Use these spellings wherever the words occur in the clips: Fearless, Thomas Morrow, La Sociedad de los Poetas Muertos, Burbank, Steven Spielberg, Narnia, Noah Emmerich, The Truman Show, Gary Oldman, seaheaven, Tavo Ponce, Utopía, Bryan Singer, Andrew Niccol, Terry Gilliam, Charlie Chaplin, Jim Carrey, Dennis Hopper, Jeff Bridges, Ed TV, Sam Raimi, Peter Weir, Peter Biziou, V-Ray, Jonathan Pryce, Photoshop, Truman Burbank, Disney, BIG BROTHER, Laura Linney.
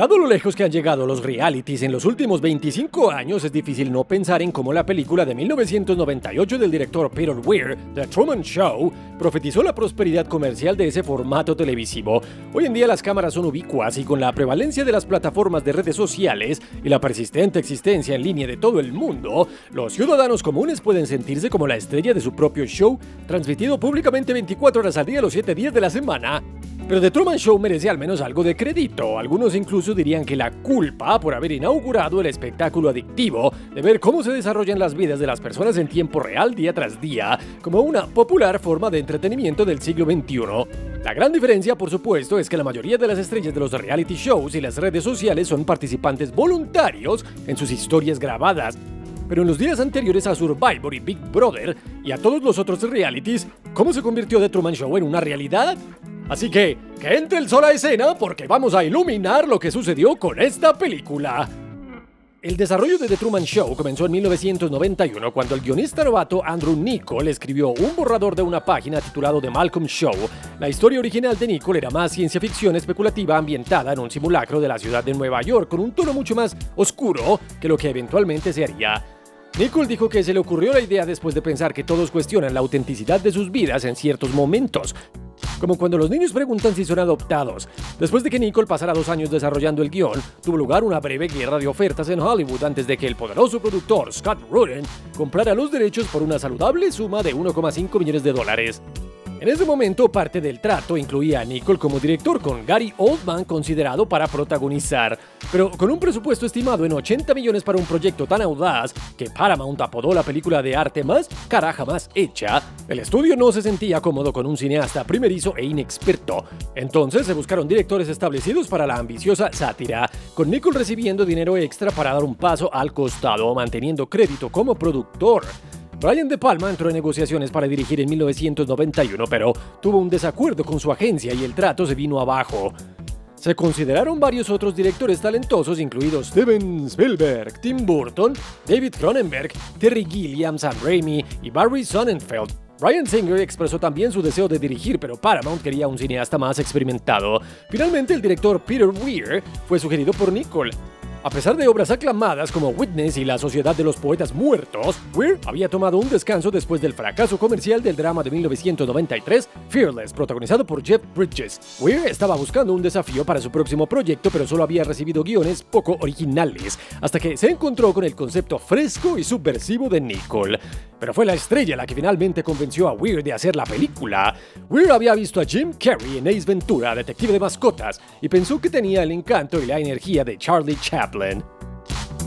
Dado lo lejos que han llegado los realities en los últimos 25 años, es difícil no pensar en cómo la película de 1998 del director Peter Weir, The Truman Show, profetizó la prosperidad comercial de ese formato televisivo. Hoy en día las cámaras son ubicuas y con la prevalencia de las plataformas de redes sociales y la persistente existencia en línea de todo el mundo, los ciudadanos comunes pueden sentirse como la estrella de su propio show, transmitido públicamente 24 horas al día los 7 días de la semana. Pero The Truman Show merece al menos algo de crédito. Algunos incluso dirían que la culpa por haber inaugurado el espectáculo adictivo de ver cómo se desarrollan las vidas de las personas en tiempo real día tras día, como una popular forma de entretenimiento del siglo XXI. La gran diferencia, por supuesto, es que la mayoría de las estrellas de los reality shows y las redes sociales son participantes voluntarios en sus historias grabadas. Pero en los días anteriores a SURVIVOR y Big Brother y a todos los otros realities, ¿cómo se convirtió The Truman Show en una realidad? Así que entre el sol a escena porque vamos a iluminar lo que sucedió con esta película. El desarrollo de The Truman Show comenzó en 1991 cuando el guionista novato Andrew Niccol escribió un borrador de una página titulado The Malcolm Show. La historia original de Niccol era más ciencia ficción especulativa ambientada en un simulacro de la ciudad de Nueva York con un tono mucho más oscuro que lo que eventualmente se haría. Niccol dijo que se le ocurrió la idea después de pensar que todos cuestionan la autenticidad de sus vidas en ciertos momentos, como cuando los niños preguntan si son adoptados. Después de que Niccol pasara 2 años desarrollando el guión, tuvo lugar una breve guerra de ofertas en Hollywood antes de que el poderoso productor Scott Rudin comprara los derechos por una saludable suma de $1,5 millones. En ese momento, parte del trato incluía a Niccol como director, con Gary Oldman considerado para protagonizar, pero con un presupuesto estimado en 80 millones para un proyecto tan audaz que Paramount apodó la película de arte más cara jamás hecha, el estudio no se sentía cómodo con un cineasta primerizo e inexperto. Entonces se buscaron directores establecidos para la ambiciosa sátira, con Niccol recibiendo dinero extra para dar un paso al costado, manteniendo crédito como productor. Brian De Palma entró en negociaciones para dirigir en 1991, pero tuvo un desacuerdo con su agencia y el trato se vino abajo. Se consideraron varios otros directores talentosos, incluidos Steven Spielberg, Tim Burton, David Cronenberg, Terry Gilliam, Sam Raimi y Barry Sonnenfeld. Bryan Singer expresó también su deseo de dirigir, pero Paramount quería un cineasta más experimentado. Finalmente, el director Peter Weir fue sugerido por Niccol. A pesar de obras aclamadas como Witness y La Sociedad de los Poetas Muertos, Weir había tomado un descanso después del fracaso comercial del drama de 1993, Fearless, protagonizado por Jeff Bridges. Weir estaba buscando un desafío para su próximo proyecto, pero solo había recibido guiones poco originales, hasta que se encontró con el concepto fresco y subversivo de Niccol. Pero fue la estrella la que finalmente convenció a Weir de hacer la película. Weir había visto a Jim Carrey en Ace Ventura, Detective de Mascotas, y pensó que tenía el encanto y la energía de Charlie Chaplin.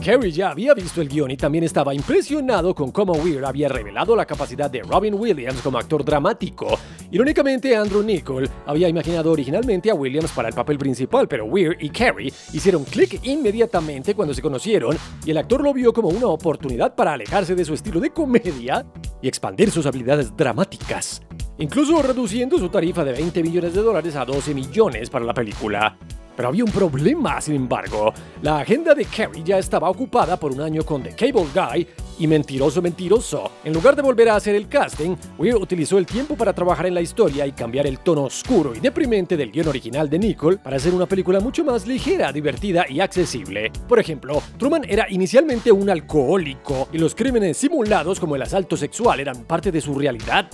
Carrey ya había visto el guión y también estaba impresionado con cómo Weir había revelado la capacidad de Robin Williams como actor dramático. Irónicamente, Andrew Niccol había imaginado originalmente a Williams para el papel principal, pero Weir y Carrey hicieron clic inmediatamente cuando se conocieron y el actor lo vio como una oportunidad para alejarse de su estilo de comedia y expandir sus habilidades dramáticas, incluso reduciendo su tarifa de $20 millones a 12 millones para la película. Pero había un problema, sin embargo. La agenda de Carrey ya estaba ocupada por un año con The Cable Guy y Mentiroso Mentiroso. En lugar de volver a hacer el casting, Weir utilizó el tiempo para trabajar en la historia y cambiar el tono oscuro y deprimente del guión original de Niccol para hacer una película mucho más ligera, divertida y accesible. Por ejemplo, Truman era inicialmente un alcohólico y los crímenes simulados como el asalto sexual eran parte de su realidad.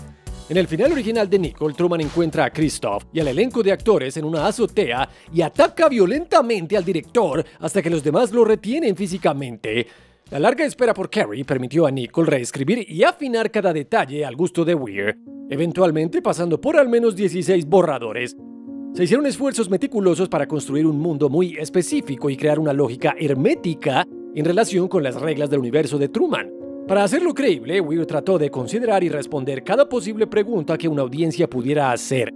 En el final original de Niccol, Truman encuentra a Christof y al elenco de actores en una azotea y ataca violentamente al director hasta que los demás lo retienen físicamente. La larga espera por Carrey permitió a Niccol reescribir y afinar cada detalle al gusto de Weir, eventualmente pasando por al menos 16 borradores. Se hicieron esfuerzos meticulosos para construir un mundo muy específico y crear una lógica hermética en relación con las reglas del universo de Truman. Para hacerlo creíble, Weir trató de considerar y responder cada posible pregunta que una audiencia pudiera hacer.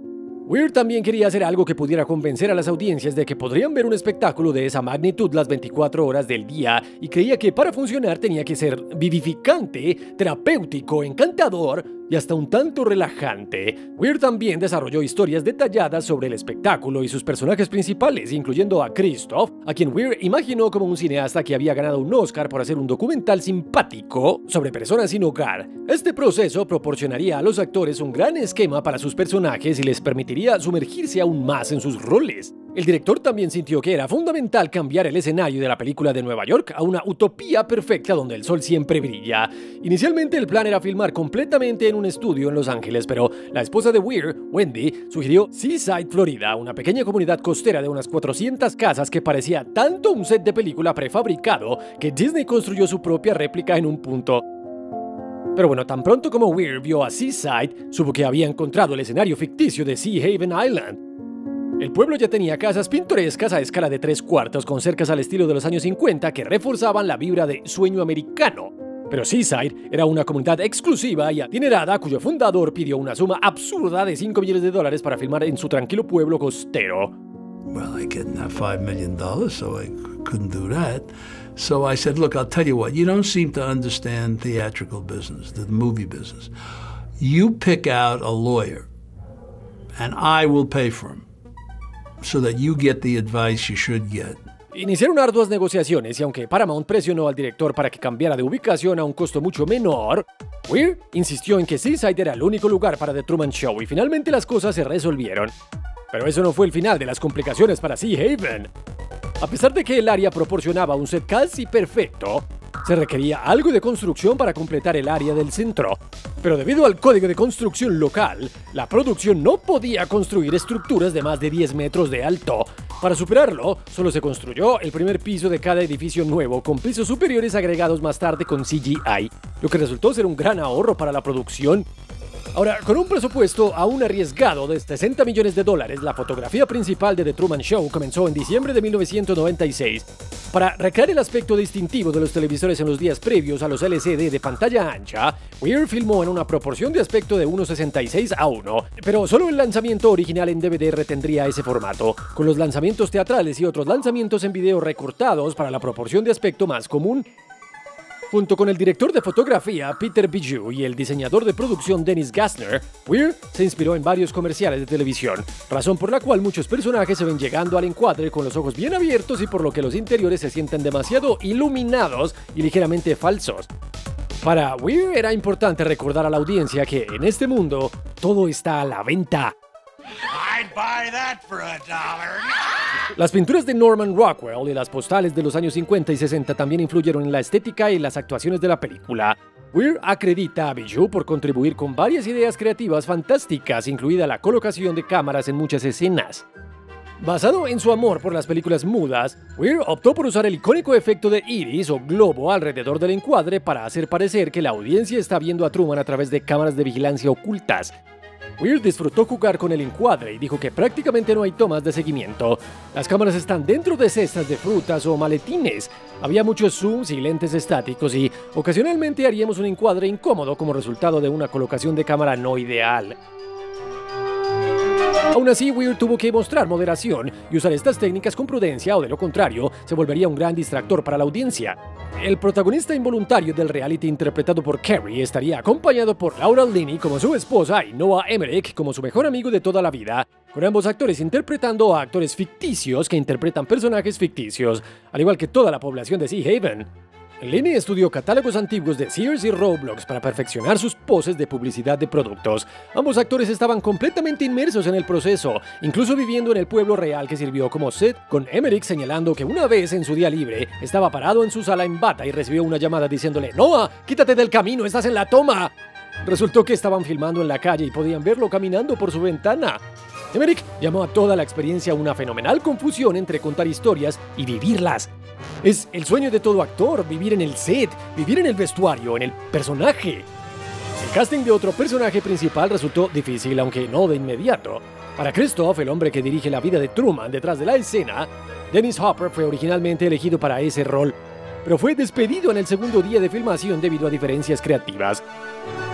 Weir también quería hacer algo que pudiera convencer a las audiencias de que podrían ver un espectáculo de esa magnitud las 24 horas del día y creía que para funcionar tenía que ser vivificante, terapéutico, encantador y hasta un tanto relajante. Weir también desarrolló historias detalladas sobre el espectáculo y sus personajes principales, incluyendo a Christof, a quien Weir imaginó como un cineasta que había ganado un Oscar por hacer un documental simpático sobre personas sin hogar. Este proceso proporcionaría a los actores un gran esquema para sus personajes y les permitiría sumergirse aún más en sus roles. El director también sintió que era fundamental cambiar el escenario de la película de Nueva York a una utopía perfecta donde el sol siempre brilla. Inicialmente el plan era filmar completamente en un estudio en Los Ángeles, pero la esposa de Weir, Wendy, sugirió Seaside, Florida, una pequeña comunidad costera de unas 400 casas que parecía tanto un set de película prefabricado que Disney construyó su propia réplica en un punto. Pero bueno, tan pronto como Weir vio a Seaside, supo que había encontrado el escenario ficticio de Sea Haven Island. El pueblo ya tenía casas pintorescas a escala de 3/4 con cercas al estilo de los años 50 que reforzaban la vibra de sueño americano. Pero Seaside era una comunidad exclusiva y adinerada cuyo fundador pidió una suma absurda de $5 millones para filmar en su tranquilo pueblo costero. Well, I didn't have $5 million, so I couldn't do that. So I said, look, I'll tell you what, you don't seem to understand theatrical business, the movie business. You pick out a lawyer and I will pay for him. So that you get the advice you should get. Iniciaron arduas negociaciones y aunque Paramount presionó al director para que cambiara de ubicación a un costo mucho menor, Weir insistió en que Seaside era el único lugar para The Truman Show y finalmente las cosas se resolvieron. Pero eso no fue el final de las complicaciones para Sea Haven. A pesar de que el área proporcionaba un set casi perfecto, se requería algo de construcción para completar el área del centro. Pero debido al código de construcción local, la producción no podía construir estructuras de más de 10 metros de alto. Para superarlo, solo se construyó el primer piso de cada edificio nuevo, con pisos superiores agregados más tarde con CGI, lo que resultó ser un gran ahorro para la producción. Ahora, con un presupuesto aún arriesgado de $60 millones, la fotografía principal de The Truman Show comenzó en diciembre de 1996. Para recrear el aspecto distintivo de los televisores en los días previos a los LCD de pantalla ancha, Weir filmó en una proporción de aspecto de 1:66:1, pero solo el lanzamiento original en DVD retendría ese formato, con los lanzamientos teatrales y otros lanzamientos en video recortados para la proporción de aspecto más común. Junto con el director de fotografía Peter Biziou y el diseñador de producción Dennis Gassner, Weir se inspiró en varios comerciales de televisión, razón por la cual muchos personajes se ven llegando al encuadre con los ojos bien abiertos y por lo que los interiores se sienten demasiado iluminados y ligeramente falsos. Para Weir era importante recordar a la audiencia que en este mundo todo está a la venta. I'd buy that for $1. Las pinturas de Norman Rockwell y las postales de los años 50 y 60 también influyeron en la estética y las actuaciones de la película. Weir acredita a Biziou por contribuir con varias ideas creativas fantásticas, incluida la colocación de cámaras en muchas escenas. Basado en su amor por las películas mudas, Weir optó por usar el icónico efecto de iris o globo alrededor del encuadre para hacer parecer que la audiencia está viendo a Truman a través de cámaras de vigilancia ocultas. Weir disfrutó jugar con el encuadre y dijo que prácticamente no hay tomas de seguimiento. Las cámaras están dentro de cestas de frutas o maletines. Había muchos zooms y lentes estáticos y ocasionalmente haríamos un encuadre incómodo como resultado de una colocación de cámara no ideal. Aún así, Weir tuvo que mostrar moderación y usar estas técnicas con prudencia o de lo contrario, se volvería un gran distractor para la audiencia. El protagonista involuntario del reality interpretado por Carrey estaría acompañado por Laura Linney como su esposa y Noah Emmerich como su mejor amigo de toda la vida, con ambos actores interpretando a actores ficticios que interpretan personajes ficticios, al igual que toda la población de Sea Haven. Linney estudió catálogos antiguos de Sears y Roblox para perfeccionar sus poses de publicidad de productos. Ambos actores estaban completamente inmersos en el proceso, incluso viviendo en el pueblo real que sirvió como set, con Emmerich señalando que una vez en su día libre estaba parado en su sala en bata y recibió una llamada diciéndole «Noah, quítate del camino, estás en la toma». Resultó que estaban filmando en la calle y podían verlo caminando por su ventana. Emmerich llamó a toda la experiencia una fenomenal confusión entre contar historias y vivirlas. Es el sueño de todo actor, vivir en el set, vivir en el vestuario, en el personaje. El casting de otro personaje principal resultó difícil, aunque no de inmediato. Para Christof, el hombre que dirige la vida de Truman detrás de la escena, Dennis Hopper fue originalmente elegido para ese rol, pero fue despedido en el segundo día de filmación debido a diferencias creativas.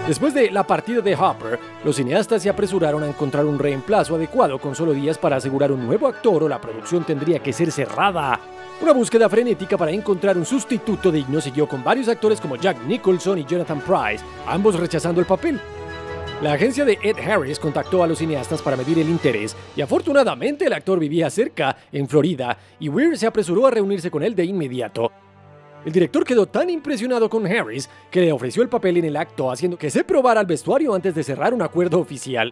Después de la partida de Hopper, los cineastas se apresuraron a encontrar un reemplazo adecuado con solo días para asegurar un nuevo actor o la producción tendría que ser cerrada. Una búsqueda frenética para encontrar un sustituto digno siguió con varios actores como Jack Nicholson y Jonathan Pryce, ambos rechazando el papel. La agencia de Ed Harris contactó a los cineastas para medir el interés y afortunadamente el actor vivía cerca, en Florida, y Weir se apresuró a reunirse con él de inmediato. El director quedó tan impresionado con Harris que le ofreció el papel en el acto, haciendo que se probara el vestuario antes de cerrar un acuerdo oficial.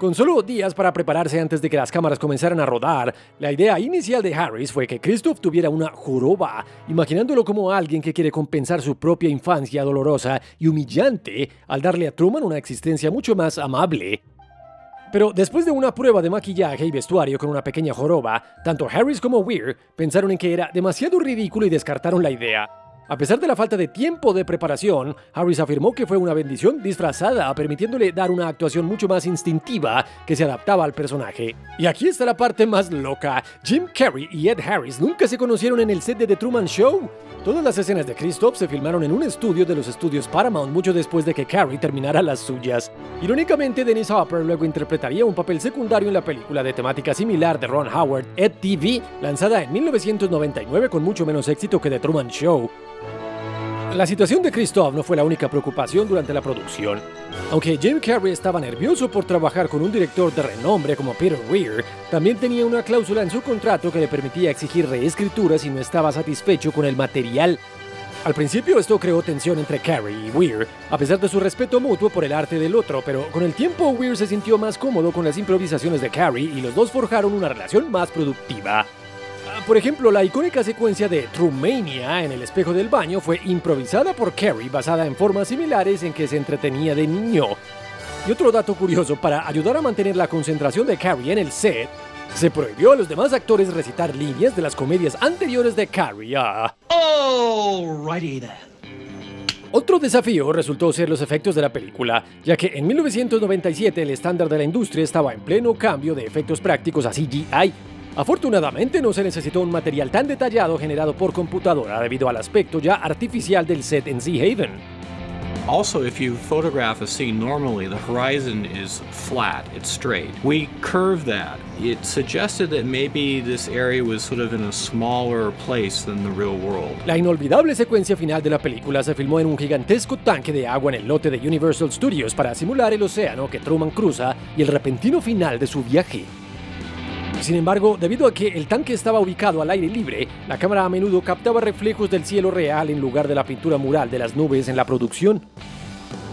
Con solo días para prepararse antes de que las cámaras comenzaran a rodar, la idea inicial de Harris fue que Christof tuviera una joroba, imaginándolo como alguien que quiere compensar su propia infancia dolorosa y humillante al darle a Truman una existencia mucho más amable. Pero después de una prueba de maquillaje y vestuario con una pequeña joroba, tanto Harris como Weir pensaron en que era demasiado ridículo y descartaron la idea. A pesar de la falta de tiempo de preparación, Harris afirmó que fue una bendición disfrazada, permitiéndole dar una actuación mucho más instintiva que se adaptaba al personaje. Y aquí está la parte más loca. Jim Carrey y Ed Harris nunca se conocieron en el set de The Truman Show. Todas las escenas de Christof se filmaron en un estudio de los estudios Paramount mucho después de que Carrey terminara las suyas. Irónicamente, Dennis Hopper luego interpretaría un papel secundario en la película de temática similar de Ron Howard, Ed TV, lanzada en 1999 con mucho menos éxito que The Truman Show. La situación de Christof no fue la única preocupación durante la producción. Aunque Jim Carrey estaba nervioso por trabajar con un director de renombre como Peter Weir, también tenía una cláusula en su contrato que le permitía exigir reescrituras si no estaba satisfecho con el material. Al principio esto creó tensión entre Carrey y Weir, a pesar de su respeto mutuo por el arte del otro, pero con el tiempo Weir se sintió más cómodo con las improvisaciones de Carrey y los dos forjaron una relación más productiva. Por ejemplo, la icónica secuencia de Trumania en el espejo del baño fue improvisada por Carrey, basada en formas similares en que se entretenía de niño. Y otro dato curioso, para ayudar a mantener la concentración de Carrey en el set, se prohibió a los demás actores recitar líneas de las comedias anteriores de Carrey. Alrighty then. Otro desafío resultó ser los efectos de la película, ya que en 1997 el estándar de la industria estaba en pleno cambio de efectos prácticos a CGI. Afortunadamente no se necesitó un material tan detallado generado por computadora debido al aspecto ya artificial del set en Sea Haven. Also, if you photograph a scene normally, the horizon is flat, it's straight. We curve that. It suggested that maybe this area was sort of in a smaller place than the real world. La inolvidable secuencia final de la película se filmó en un gigantesco tanque de agua en el lote de Universal Studios para simular el océano que Truman cruza y el repentino final de su viaje. Sin embargo, debido a que el tanque estaba ubicado al aire libre, la cámara a menudo captaba reflejos del cielo real en lugar de la pintura mural de las nubes en la producción.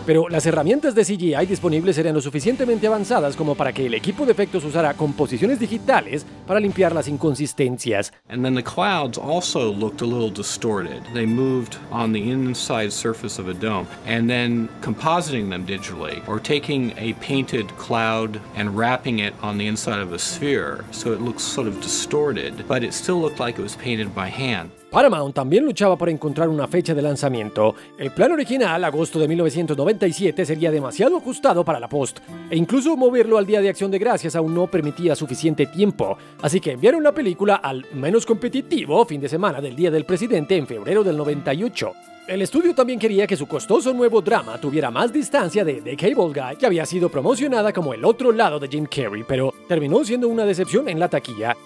Pero las herramientas de CGI disponibles eran lo suficientemente avanzadas como para que el equipo de efectos usara composiciones digitales para limpiar las inconsistencias. And then the clouds also looked a little distorted. They moved on the inside surface of a dome, and then compositing them digitally, or taking a painted cloud and wrapping it on the inside of a sphere, so it looks sort of distorted, but it still looked like it was painted by hand. Paramount también luchaba por encontrar una fecha de lanzamiento. El plan original, agosto de 1997, sería demasiado ajustado para la post, e incluso moverlo al Día de Acción de Gracias aún no permitía suficiente tiempo, así que enviaron la película al menos competitivo fin de semana del Día del Presidente en febrero del 98. El estudio también quería que su costoso nuevo drama tuviera más distancia de The Cable Guy, que había sido promocionada como el otro lado de Jim Carrey, pero terminó siendo una decepción en la taquilla.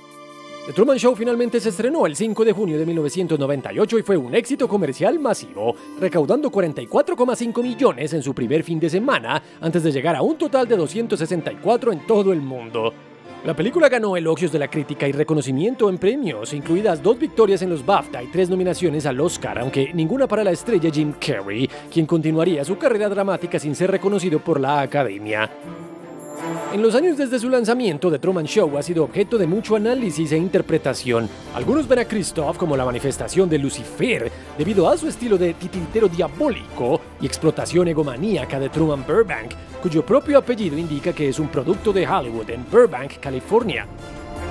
The Truman Show finalmente se estrenó el 5 de junio de 1998 y fue un éxito comercial masivo, recaudando 44,5 millones en su primer fin de semana, antes de llegar a un total de 264 en todo el mundo. La película ganó elogios de la crítica y reconocimiento en premios, incluidas 2 victorias en los BAFTA y 3 nominaciones al Oscar, aunque ninguna para la estrella Jim Carrey, quien continuaría su carrera dramática sin ser reconocido por la Academia. En los años desde su lanzamiento, The Truman Show ha sido objeto de mucho análisis e interpretación. Algunos ven a Christof como la manifestación de Lucifer, debido a su estilo de titiritero diabólico y explotación egomaníaca de Truman Burbank, cuyo propio apellido indica que es un producto de Hollywood en Burbank, California,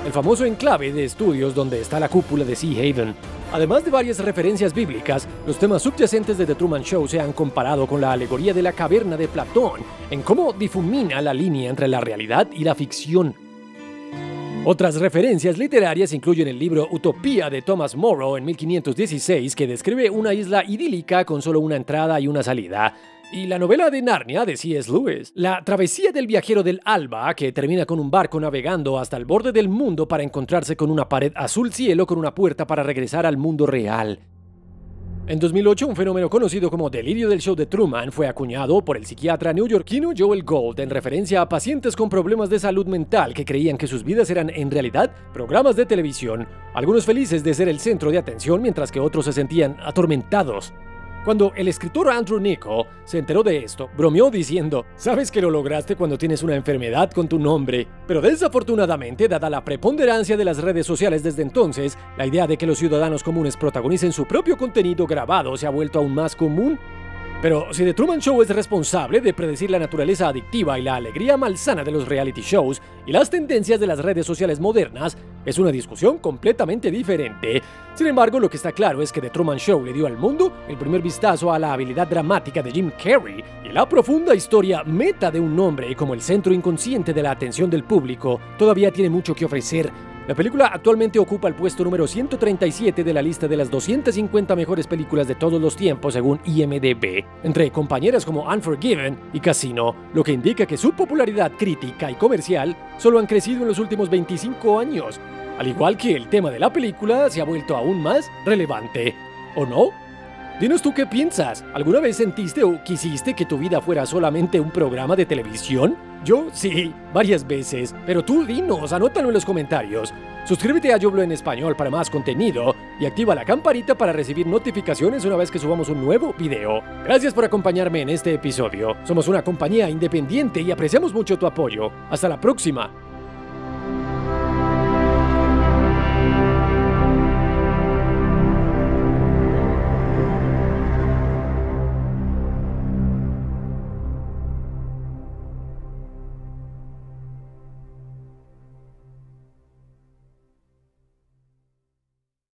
el famoso enclave de estudios donde está la cúpula de Sea Haven. Además de varias referencias bíblicas, los temas subyacentes de The Truman Show se han comparado con la alegoría de la caverna de Platón, en cómo difumina la línea entre la realidad y la ficción. Otras referencias literarias incluyen el libro Utopía de Thomas Morrow en 1516, que describe una isla idílica con solo una entrada y una salida, y la novela de Narnia de C.S. Lewis, La travesía del viajero del alba, que termina con un barco navegando hasta el borde del mundo para encontrarse con una pared azul cielo con una puerta para regresar al mundo real. En 2008, un fenómeno conocido como delirio del show de Truman fue acuñado por el psiquiatra neoyorquino Joel Gold en referencia a pacientes con problemas de salud mental que creían que sus vidas eran en realidad programas de televisión, algunos felices de ser el centro de atención mientras que otros se sentían atormentados. Cuando el escritor Andrew Niccol se enteró de esto, bromeó diciendo: "Sabes que lo lograste cuando tienes una enfermedad con tu nombre". Pero desafortunadamente, dada la preponderancia de las redes sociales desde entonces, la idea de que los ciudadanos comunes protagonicen su propio contenido grabado se ha vuelto aún más común. Pero si The Truman Show es responsable de predecir la naturaleza adictiva y la alegría malsana de los reality shows y las tendencias de las redes sociales modernas, es una discusión completamente diferente. Sin embargo, lo que está claro es que The Truman Show le dio al mundo el primer vistazo a la habilidad dramática de Jim Carrey y la profunda historia meta de un hombre como el centro inconsciente de la atención del público todavía tiene mucho que ofrecer. La película actualmente ocupa el puesto número 137 de la lista de las 250 mejores películas de todos los tiempos según IMDb, entre compañeras como Unforgiven y Casino, lo que indica que su popularidad crítica y comercial solo han crecido en los últimos 25 años, al igual que el tema de la película se ha vuelto aún más relevante, ¿o no? Dinos tú qué piensas, ¿alguna vez sentiste o quisiste que tu vida fuera solamente un programa de televisión? Yo sí, varias veces, pero tú dinos, anótalo en los comentarios. Suscríbete a Yo Hablo en Español para más contenido y activa la campanita para recibir notificaciones una vez que subamos un nuevo video. Gracias por acompañarme en este episodio. Somos una compañía independiente y apreciamos mucho tu apoyo. Hasta la próxima.